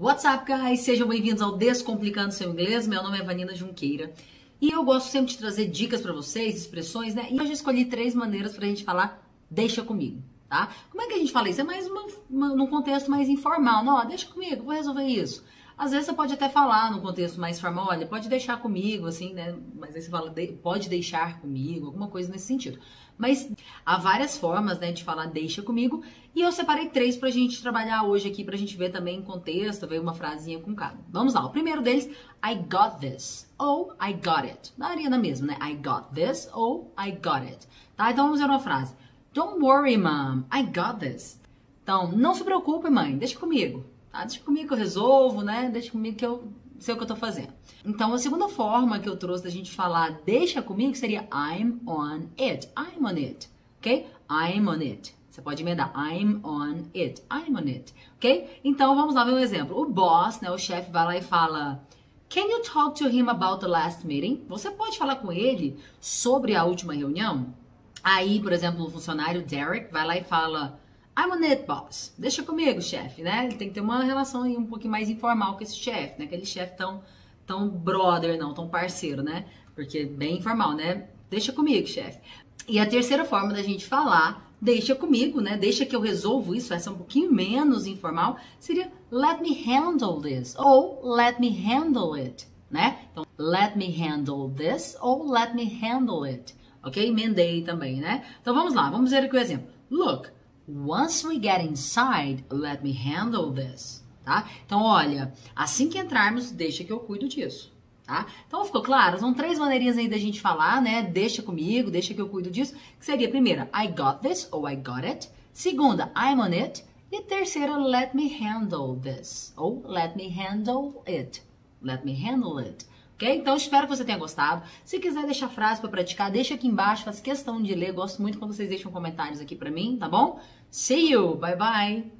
What's up, guys? Sejam bem-vindos ao Descomplicando seu inglês. Meu nome é Vanina Junqueira e eu gosto sempre de trazer dicas para vocês, expressões, né? E hoje eu escolhi três maneiras para a gente falar deixa comigo, tá? Como é que a gente fala isso? É mais num contexto mais informal. Não, ó, deixa comigo, vou resolver isso. Às vezes você pode até falar num contexto mais formal, olha, pode deixar comigo, assim, né? Mas aí você fala, pode deixar comigo, alguma coisa nesse sentido. Mas há várias formas, né, de falar deixa comigo. E eu separei três pra gente trabalhar hoje aqui, pra gente ver também em contexto, ver uma frasinha com cada. Vamos lá, o primeiro deles, I got this, ou I got it. Da Ariana mesmo, né? I got this, ou I got it. Tá, então vamos ver uma frase. Don't worry, mom, I got this. Então, não se preocupe, mãe, deixa comigo. Ah, deixa comigo que eu resolvo, né? Deixa comigo que eu sei o que eu tô fazendo. Então, a segunda forma que eu trouxe da gente falar deixa comigo seria I'm on it, ok? I'm on it. Você pode emendar I'm on it, ok? Então, vamos lá ver um exemplo. O boss, né, o chefe vai lá e fala Can you talk to him about the last meeting? Você pode falar com ele sobre a última reunião? Aí, por exemplo, o funcionário Derek vai lá e fala I'm on it, boss. Deixa comigo, chefe, né? Ele tem que ter uma relação aí um pouquinho mais informal com esse chefe, né? Aquele chefe tão brother, não, tão parceiro, né? Porque é bem informal, né? Deixa comigo, chefe. E a terceira forma da gente falar, deixa comigo, né? Deixa que eu resolvo isso, essa é um pouquinho menos informal, seria let me handle this, ou let me handle it, né? Então, let me handle this, ou let me handle it, ok? Emendei também, né? Então, vamos lá, vamos ver aqui o exemplo. Look. Once we get inside, let me handle this, tá? Então, olha, assim que entrarmos, deixa que eu cuido disso, tá? Então, ficou claro? São três maneirinhas aí da gente falar, né? Deixa comigo, deixa que eu cuido disso. Que seria, primeira, I got this ou I got it. Segunda, I'm on it. E terceira, let me handle this ou let me handle it. Let me handle it. Ok? Então, espero que você tenha gostado. Se quiser deixar frase para praticar, deixa aqui embaixo. Faço questão de ler. Gosto muito quando vocês deixam comentários aqui para mim, tá bom? See you! Bye, bye!